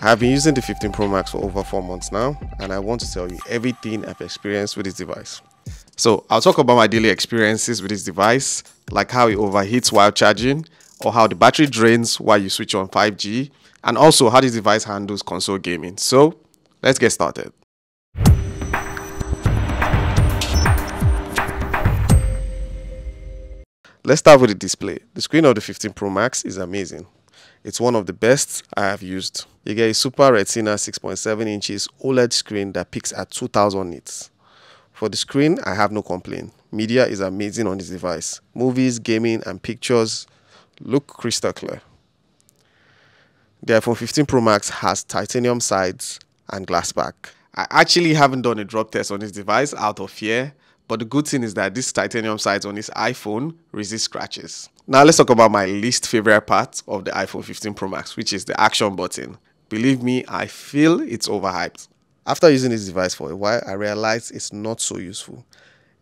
I've been using the 15 Pro Max for over 4 months now, and I want to tell you everything I've experienced with this device. So I'll talk about my daily experiences with this device, like how it overheats while charging, or how the battery drains while you switch on 5G, and also how this device handles console gaming. So let's get started. Let's start with the display. The screen of the 15 Pro Max is amazing. It's one of the best I have used. You get a Super Retina 6.7 inches OLED screen that peaks at 2000 nits. For the screen, I have no complaint. Media is amazing on this device. Movies, gaming, and pictures look crystal clear. The iPhone 15 Pro Max has titanium sides and glass back. I actually haven't done a drop test on this device out of fear, but the good thing is that this titanium sides on this iPhone resist scratches. Now let's talk about my least favorite part of the iPhone 15 Pro Max, which is the action button. Believe me, I feel it's overhyped. After using this device for a while, I realized it's not so useful.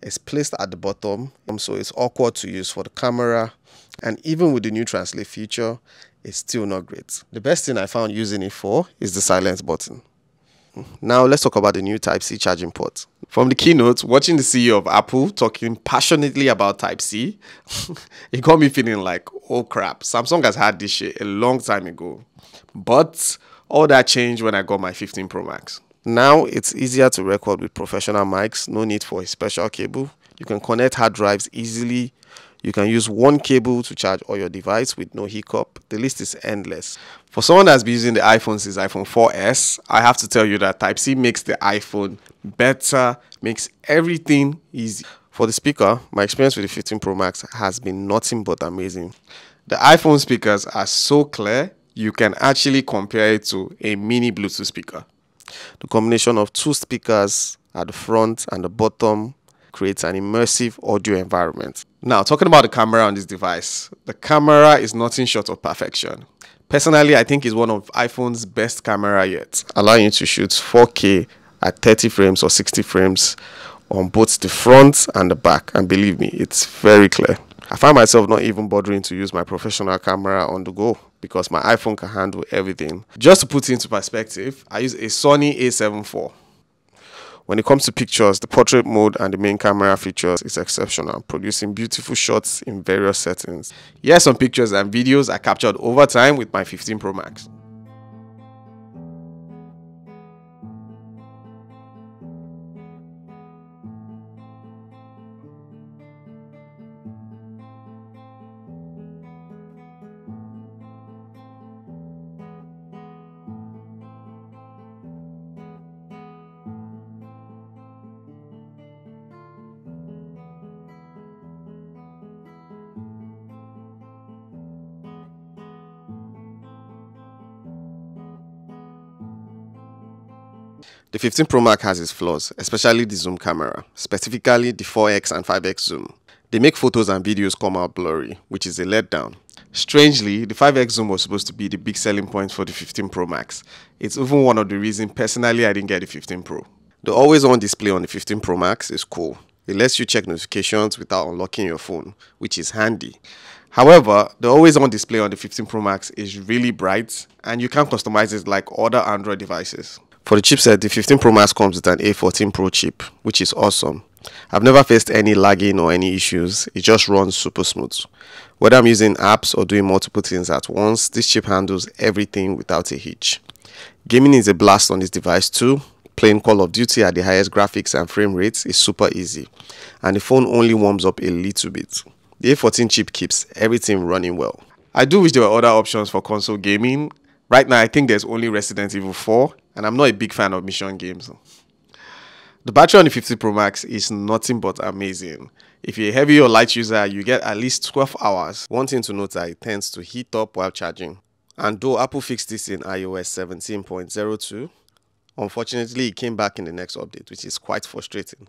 It's placed at the bottom, so it's awkward to use for the camera, and even with the new translate feature, it's still not great. The best thing I found using it for is the silence button. Now let's talk about the new Type-C charging port. From the keynote, watching the CEO of Apple talking passionately about Type-C, it got me feeling like, oh crap, Samsung has had this shit a long time ago. But all that changed when I got my 15 Pro Max. Now it's easier to record with professional mics, no need for a special cable. You can connect hard drives easily. You can use one cable to charge all your device with no hiccup. The list is endless. For someone that's been using the iPhone since iPhone 4S, I have to tell you that Type-C makes the iPhone better, makes everything easy. For the speaker, my experience with the 15 Pro Max has been nothing but amazing. The iPhone speakers are so clear, you can actually compare it to a mini Bluetooth speaker. The combination of two speakers at the front and the bottom creates an immersive audio environment. Now, talking about the camera on this device, the camera is nothing short of perfection. Personally, I think it's one of iPhone's best camera yet, allowing you to shoot 4K at 30 frames or 60 frames on both the front and the back, and believe me, it's very clear. I find myself not even bothering to use my professional camera on the go because my iPhone can handle everything. Just to put it into perspective, I use a Sony a7 IV. When it comes to pictures, the portrait mode and the main camera features is exceptional, producing beautiful shots in various settings. Here are some pictures and videos I captured over time with my 15 Pro Max. The 15 Pro Max has its flaws, especially the zoom camera, specifically the 4x and 5x zoom. They make photos and videos come out blurry, which is a letdown. Strangely, the 5x zoom was supposed to be the big selling point for the 15 Pro Max. It's even one of the reasons personally I didn't get the 15 Pro. The always-on display on the 15 Pro Max is cool. It lets you check notifications without unlocking your phone, which is handy. However, the always-on display on the 15 Pro Max is really bright, and you can customize it like other Android devices. For the chipset, the 15 Pro Max comes with an A14 Pro chip, which is awesome. I've never faced any lagging or any issues, it just runs super smooth. Whether I'm using apps or doing multiple things at once, this chip handles everything without a hitch. Gaming is a blast on this device too. Playing Call of Duty at the highest graphics and frame rates is super easy, and the phone only warms up a little bit. The A14 chip keeps everything running well. I do wish there were other options for console gaming. Right now, I think there's only Resident Evil 4, and I'm not a big fan of mission games. The battery on the 15 Pro Max is nothing but amazing. If you're a heavy or light user, you get at least 12 hours. One thing to note that it tends to heat up while charging. And though Apple fixed this in iOS 17.02, unfortunately, it came back in the next update, which is quite frustrating.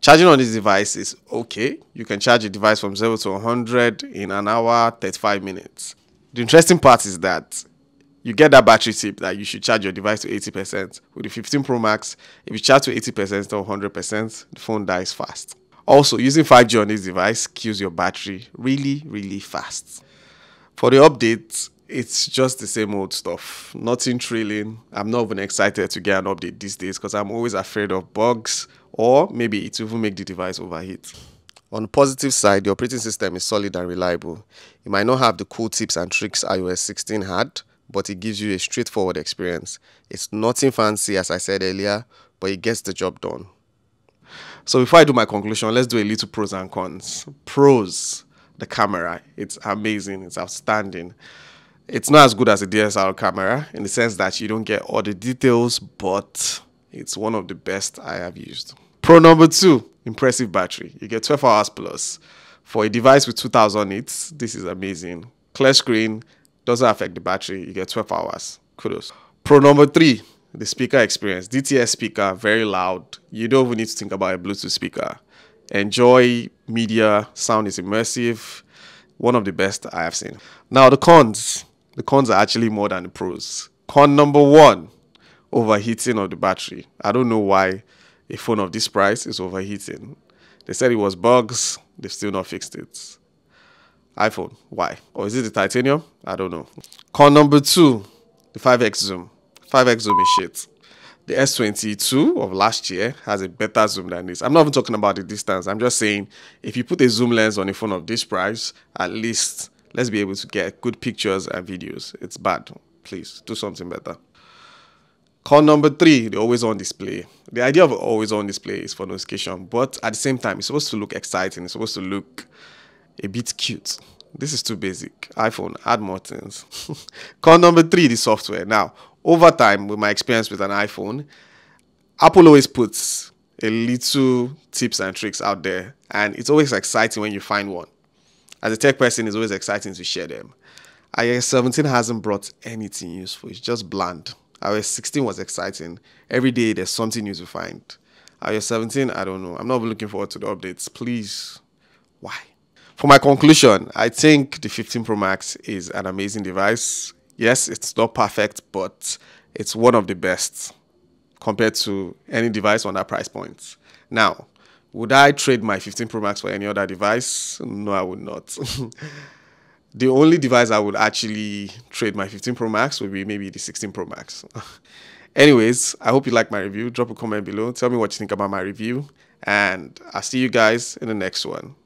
Charging on this device is okay. You can charge a device from 0 to 100 in an hour, 35 minutes. The interesting part is that you get that battery tip that you should charge your device to 80%. With the 15 Pro Max, if you charge to 80% or 100%, the phone dies fast. Also, using 5G on this device kills your battery really fast. For the update, it's just the same old stuff. Nothing thrilling. I'm not even excited to get an update these days because I'm always afraid of bugs, or maybe it will even make the device overheat. On the positive side, the operating system is solid and reliable. It might not have the cool tips and tricks iOS 16 had, but it gives you a straightforward experience. It's nothing fancy, as I said earlier, but it gets the job done. So before I do my conclusion, let's do a little pros and cons. Pros, the camera. It's amazing. It's outstanding. It's not as good as a DSLR camera in the sense that you don't get all the details, but it's one of the best I have used. Pro number two, impressive battery. You get 12 hours plus. For a device with 2000 nits, this is amazing. Clear screen, doesn't affect the battery. You get 12 hours. Kudos. Pro number three, the speaker experience. DTS speaker, very loud. You don't even need to think about a Bluetooth speaker. Enjoy media. Sound is immersive. One of the best I have seen. Now the cons. The cons are actually more than the pros. Con number one, overheating of the battery. I don't know why a phone of this price is overheating. They said it was bugs. They've still not fixed it. iPhone, why? Or is it the titanium? I don't know. Con number two, the 5X zoom. 5X zoom is shit. The S22 of last year has a better zoom than this. I'm not even talking about the distance. I'm just saying, if you put a zoom lens on a phone of this price, at least let's be able to get good pictures and videos. It's bad. Please, do something better. Con number three, the always-on display. The idea of always-on display is for notification, but at the same time, it's supposed to look exciting. It's supposed to look a bit cute. This is too basic. iPhone, add more things. Con number three, the software. Now, over time, with my experience with an iPhone, Apple always puts a little tips and tricks out there, and it's always exciting when you find one. As a tech person, it's always exciting to share them. iOS 17 hasn't brought anything useful. It's just bland. iOS 16 was exciting. Every day, there's something new to find. iOS 17, I don't know. I'm not looking forward to the updates. Please. Why? For my conclusion, I think the 15 Pro Max is an amazing device. Yes, it's not perfect, but it's one of the best compared to any device on that price point. Now, would I trade my 15 Pro Max for any other device? No, I would not. The only device I would actually trade my 15 Pro Max would be maybe the 16 Pro Max. Anyways, I hope you like my review. Drop a comment below. Tell me what you think about my review. And I'll see you guys in the next one.